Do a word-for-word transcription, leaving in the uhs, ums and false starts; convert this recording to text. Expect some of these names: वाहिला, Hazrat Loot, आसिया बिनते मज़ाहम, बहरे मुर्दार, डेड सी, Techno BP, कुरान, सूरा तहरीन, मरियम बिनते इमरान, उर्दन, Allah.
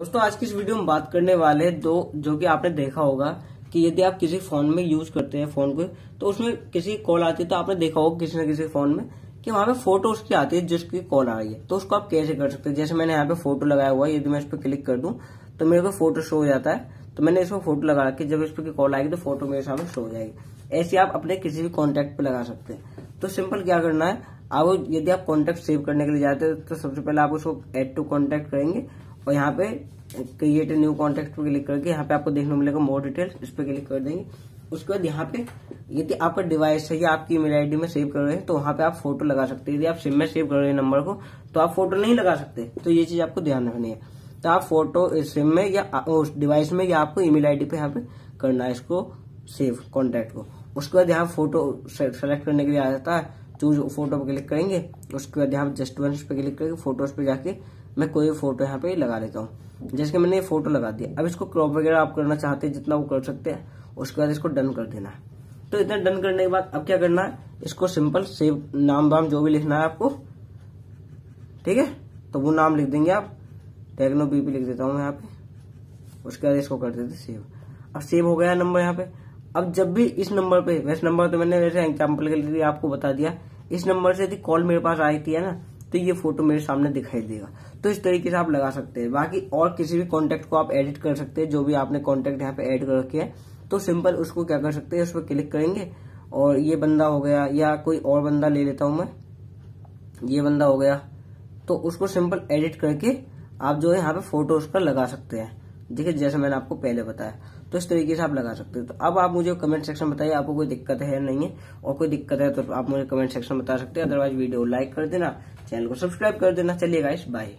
दोस्तों आज की इस वीडियो में बात करने वाले हैं दो, जो कि आपने देखा होगा कि यदि आप किसी फोन में यूज करते हैं फोन को, तो उसमें किसी कॉल आती है तो आपने देखा होगा किसी न किसी फोन में कि वहां पे फोटोज की आती है जिसकी कॉल आ रही है, तो उसको आप कैसे कर सकते हैं। जैसे मैंने यहाँ पे फोटो लगाया हुआ है, यदि मैं इस पर क्लिक कर दूं तो मेरे को फोटो शो हो जाता है, तो मैंने इसमें फोटो लगा रखी, जब इस पर कॉल आएगी तो फोटो मेरे सामने शो हो जाएगी। ऐसे आप अपने किसी भी कॉन्टैक्ट पे लगा सकते हैं। तो सिंपल क्या करना है, आप यदि आप कॉन्टैक्ट सेव करने के लिए जाते हो तो सबसे पहले आप उसको एड टू कॉन्टैक्ट करेंगे और यहाँ पे क्रिएट न्यू कॉन्टैक्ट पे क्लिक करके यहाँ पे आपको देखने को मिलेगा मोर डिटेल्स, इस पे क्लिक कर देंगे। उसके बाद यहाँ पे यदि आपका डिवाइस है या आपकी ईमेल आईडी में सेव कर रहे हैं तो वहाँ पे आप फोटो लगा सकते हैं। यदि आप सिम में सेव कर रहे हैं नंबर को तो आप फोटो नहीं लगा सकते, तो ये चीज आपको ध्यान रखनी है। तो आप फोटो सिम में या उस डिवाइस में या आपको ईमेल आईडी पे यहाँ पे करना है इसको सेव कॉन्टैक्ट को। उसके बाद यहाँ फोटो सेलेक्ट करने के लिए आ जाता है, चूज फोटो पे क्लिक करेंगे। उसके बाद यहाँ जस्ट वंस पे क्लिक करके फोटोज पे जाके मैं कोई फोटो यहाँ पे लगा लेता हूँ। जैसे मैंने ये फोटो लगा दिया, अब इसको क्रॉप वगैरह आप करना चाहते हैं जितना वो कर सकते हैं। उसके बाद इसको डन कर देना है। तो इतना डन करने के बाद अब क्या करना है, इसको सिंपल सेव नाम वाम जो भी लिखना है आपको, ठीक है, तो वो नाम लिख देंगे आप, टेक्नो बीपी लिख देता हूँ यहाँ पे। उसके बाद इसको कर देते सेव। अब सेव हो गया नंबर यहाँ पे। अब जब भी इस नंबर पे, वैसे नंबर तो मैंने वैसे एग्जाम्पल के लिए आपको बता दिया, इस नंबर से यदि कॉल मेरे पास आई थी है ना, तो ये फोटो मेरे सामने दिखाई देगा। तो इस तरीके से आप लगा सकते हैं। बाकी और किसी भी कॉन्टैक्ट को आप एडिट कर सकते हैं, जो भी आपने कॉन्टैक्ट यहाँ पे ऐड कर रखे है, तो सिंपल उसको क्या कर सकते हैं, उस पर क्लिक करेंगे और ये बंदा हो गया या कोई और बंदा ले लेता हूँ मैं, ये बंदा हो गया, तो उसको सिंपल एडिट करके आप जो है यहाँ पे फोटो उसका लगा सकते हैं। देखिए जैसे मैंने आपको पहले बताया, तो इस तरीके से आप लगा सकते हो। तो अब आप मुझे कमेंट सेक्शन में बताइए आपको कोई दिक्कत है या नहीं है, और कोई दिक्कत है तो आप मुझे कमेंट सेक्शन में बता सकते हैं। अदरवाइज वीडियो लाइक कर देना, चैनल को सब्सक्राइब कर देना। चलिए गाइस, बाय।